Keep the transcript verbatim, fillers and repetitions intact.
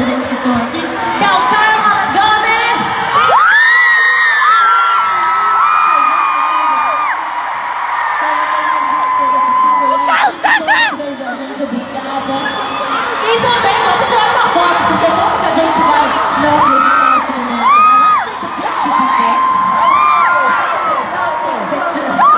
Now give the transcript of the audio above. da gente que estão aqui, que é o Carlos. Obrigada. E também vamos tirar uma foto, porque como que a gente vai não registrar esse momento?